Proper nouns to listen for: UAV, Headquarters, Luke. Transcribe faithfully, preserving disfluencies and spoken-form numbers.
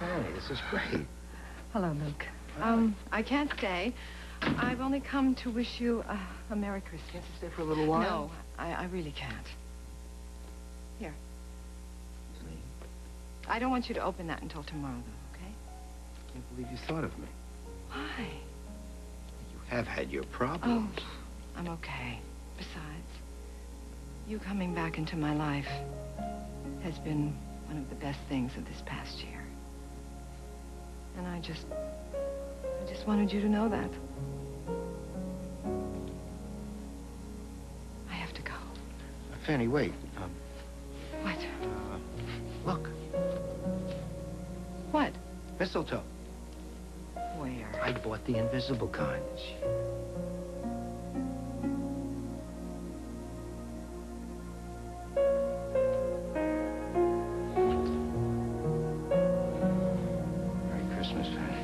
Hey, this is great. Hello, Luke. Hi. Um, I can't stay. I've only come to wish you a, a Merry Christmas. Can't you stay for a little while? No, I, I really can't. Here. Please. I don't want you to open that until tomorrow, though, okay? I can't believe you thought of me. Why? You have had your problems. Oh, I'm okay. Besides, you coming back into my life has been one of the best things of this past year. And I just... I just wanted you to know that. I have to go. Uh, Fanny, wait. Um, what? Uh, look. What? Mistletoe. Where? I bought the invisible kind. Merry Christmas, Fanny.